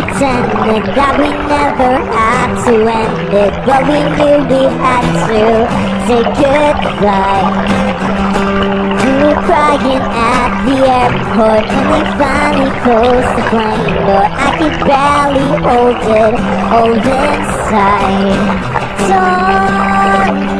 pretending that we never had to end it, but we knew we had to say goodbye. We were crying at the airport and we finally closed the plane door. I could barely hold it all inside. Don't